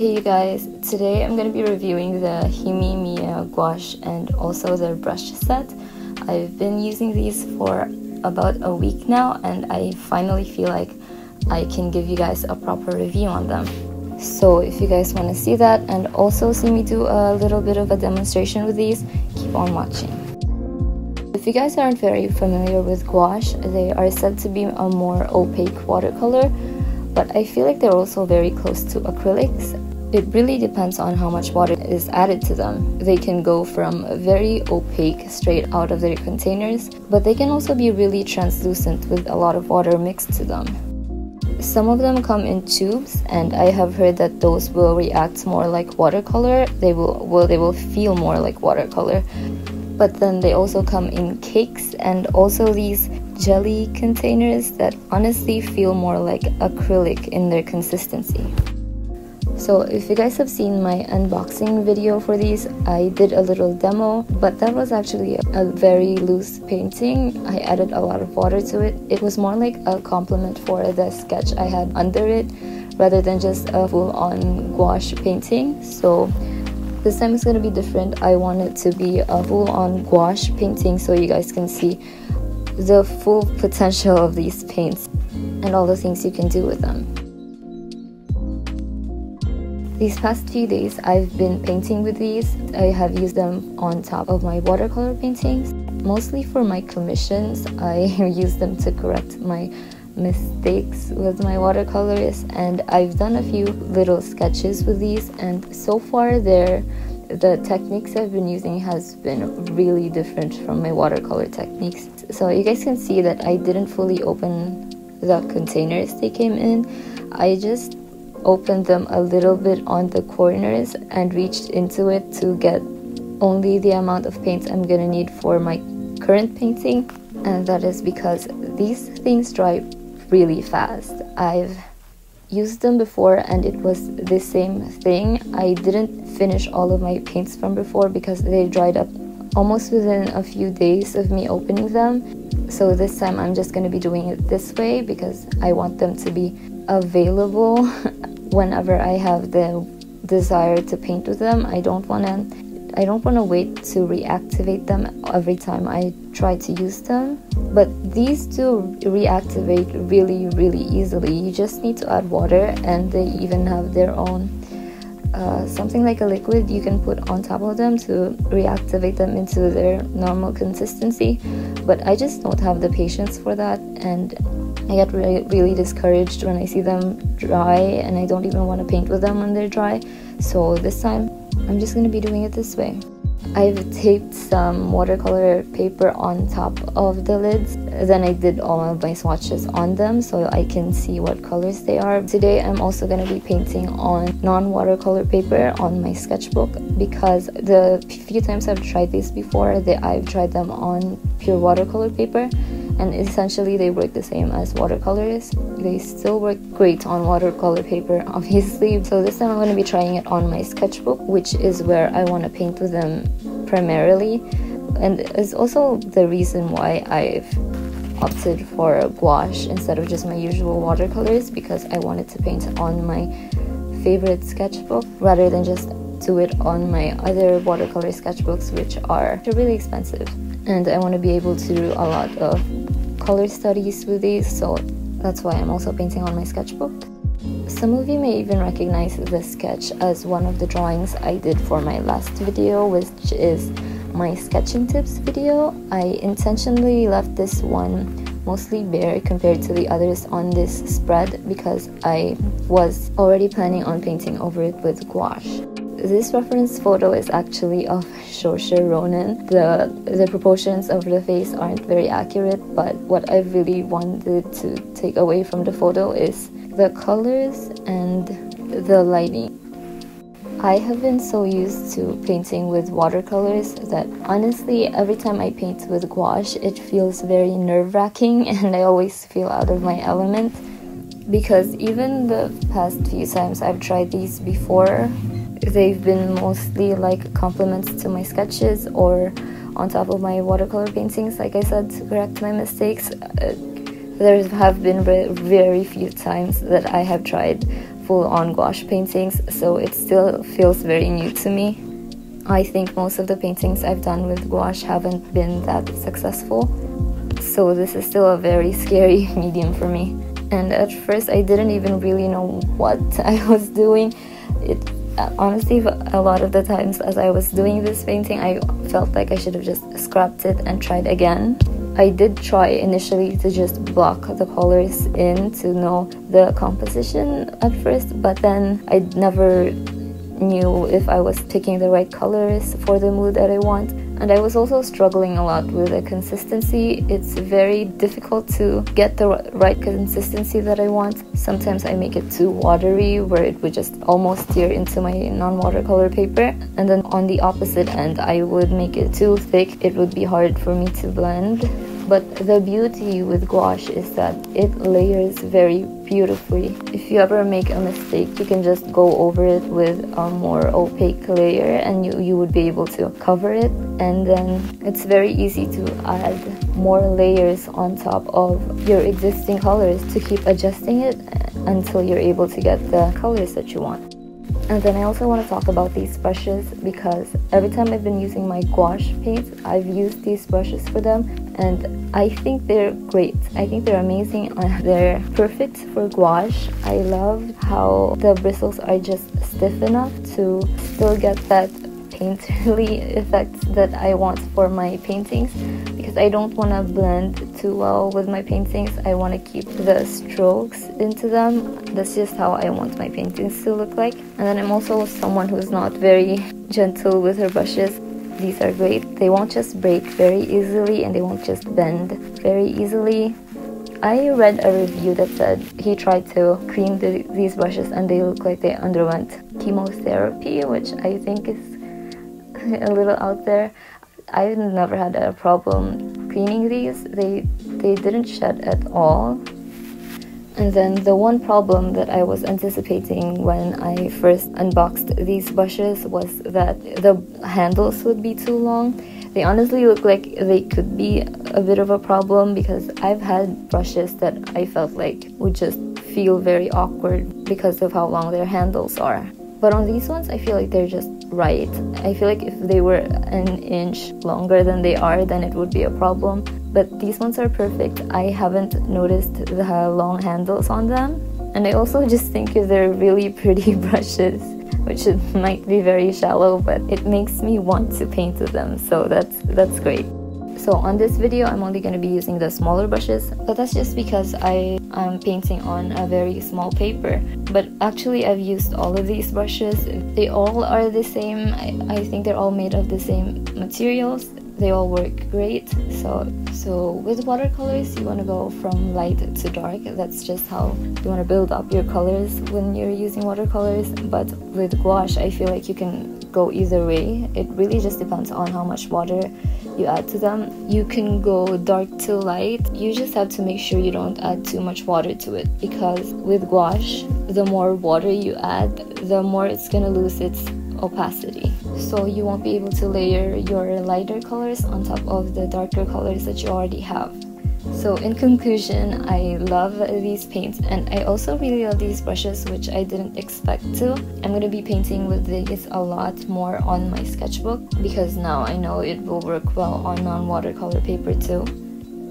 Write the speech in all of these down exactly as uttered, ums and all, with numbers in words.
Hey you guys, today I'm going to be reviewing the Himi Miya gouache and also the brush set. I've been using these for about a week now and I finally feel like I can give you guys a proper review on them. So if you guys want to see that and also see me do a little bit of a demonstration with these, keep on watching. If you guys aren't very familiar with gouache, they are said to be a more opaque watercolor, but I feel like they're also very close to acrylics. It really depends on how much water is added to them. They can go from very opaque straight out of their containers, but they can also be really translucent with a lot of water mixed to them. Some of them come in tubes, and I have heard that those will react more like watercolor. They will, well, they will feel more like watercolor. But then they also come in cakes and also these jelly containers that honestly feel more like acrylic in their consistency. So if you guys have seen my unboxing video for these, I did a little demo, but that was actually a very loose painting. I added a lot of water to it. It was more like a compliment for the sketch I had under it rather than just a full-on gouache painting. So this time it's going to be different. I want it to be a full-on gouache painting so you guys can see the full potential of these paints and all the things you can do with them. These past few days I've been painting with these. I have used them on top of my watercolor paintings. Mostly for my commissions, I use them to correct my mistakes with my watercolors, and I've done a few little sketches with these, and so far they're the techniques I've been using has been really different from my watercolor techniques. So you guys can see that I didn't fully open the containers they came in. I just opened them a little bit on the corners and reached into it to get only the amount of paint I'm gonna need for my current painting, and that is because these things dry really fast. I've used them before and it was the same thing. I didn't finish all of my paints from before because they dried up almost within a few days of me opening them. So this time I'm just going to be doing it this way because I want them to be available whenever I have the desire to paint with them. I don't want to I don't want to wait to reactivate them every time I try to use them. But these do reactivate really, really easily. You just need to add water, and they even have their own uh, something like a liquid you can put on top of them to reactivate them into their normal consistency. But I just don't have the patience for that, and I get really, really discouraged when I see them dry, and I don't even want to paint with them when they're dry. So this time I'm just going to be doing it this way. I've taped some watercolor paper on top of the lids. Then I did all of my swatches on them so I can see what colors they are. Today I'm also going to be painting on non-watercolor paper on my sketchbook because the few times I've tried these before, they, I've tried them on pure watercolor paper, and essentially they work the same as watercolors. They still work great on watercolor paper, obviously. So this time I'm going to be trying it on my sketchbook, which is where I want to paint with them primarily, and it's also the reason why I've opted for gouache instead of just my usual watercolors, because I wanted to paint on my favorite sketchbook rather than just do it on my other watercolor sketchbooks, which are really expensive, and I want to be able to do a lot of color studies with these, so that's why I'm also painting on my sketchbook. Some of you may even recognize this sketch as one of the drawings I did for my last video, which is my sketching tips video. I intentionally left this one mostly bare compared to the others on this spread because I was already planning on painting over it with gouache. This reference photo is actually of Saoirse Ronan. The, the proportions of the face aren't very accurate, but what I really wanted to take away from the photo is the colors and the lighting. I have been so used to painting with watercolors that honestly every time I paint with gouache it feels very nerve-wracking, and I always feel out of my element because even the past few times I've tried these before, they've been mostly like compliments to my sketches or on top of my watercolor paintings, like I said, to correct my mistakes. Uh, there have been very few times that I have tried full-on gouache paintings, so it still feels very new to me. I think most of the paintings I've done with gouache haven't been that successful, so this is still a very scary medium for me. And at first I didn't even really know what I was doing. It, honestly, a lot of the times as I was doing this painting, I felt like I should have just scrapped it and tried again. I did try initially to just block the colors in to know the composition at first, but then I never knew if I was picking the right colors for the mood that I want. And I was also struggling a lot with the consistency. It's very difficult to get the right consistency that I want. Sometimes I make it too watery, where it would just almost tear into my non-watercolor paper. And then on the opposite end, I would make it too thick. It would be hard for me to blend. But the beauty with gouache is that it layers very beautifully. If you ever make a mistake, you can just go over it with a more opaque layer and you, you would be able to cover it. And then it's very easy to add more layers on top of your existing colors to keep adjusting it until you're able to get the colors that you want. And then I also want to talk about these brushes, because every time I've been using my gouache paints, I've used these brushes for them, and I think they're great. I think they're amazing. They're perfect for gouache. I love how the bristles are just stiff enough to still get that painterly effect that I want for my paintings, because I don't want to blend too well with my paintings. I want to keep the strokes into them. That's just how I want my paintings to look like. And then I'm also someone who's not very gentle with her brushes. These are great. They won't just break very easily, and they won't just bend very easily. I read a review that said he tried to cream the, these brushes and they look like they underwent chemotherapy, which I think is a little out there. I've never had a problem cleaning these. They they didn't shed at all. And then the one problem that I was anticipating when I first unboxed these brushes was that the handles would be too long. They honestly look like they could be a bit of a problem, because I've had brushes that I felt like would just feel very awkward because of how long their handles are. But on these ones, I feel like they're just right. I feel like if they were an inch longer than they are, then it would be a problem. But these ones are perfect. I haven't noticed the long handles on them. And I also just think they're really pretty brushes, which might be very shallow, but it makes me want to paint with them. So that's, that's great. So on this video, I'm only going to be using the smaller brushes, but that's just because I am painting on a very small paper. But actually, I've used all of these brushes. They all are the same. I, I think they're all made of the same materials. They all work great. So, so with watercolors, you want to go from light to dark. That's just how you want to build up your colors when you're using watercolors. But with gouache, I feel like you can go either way. It really just depends on how much water you add to them. You can go dark to light. You just have to make sure you don't add too much water to it, because with gouache, the more water you add, the more it's gonna lose its opacity. So you won't be able to layer your lighter colors on top of the darker colors that you already have. So in conclusion, I love these paints, and I also really love these brushes, which I didn't expect to. I'm going to be painting with these a lot more on my sketchbook, because now I know it will work well on non-watercolor paper too.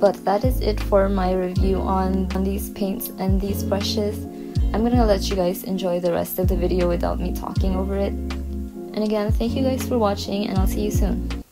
But that is it for my review on, on these paints and these brushes. I'm going to let you guys enjoy the rest of the video without me talking over it. And again, thank you guys for watching, and I'll see you soon.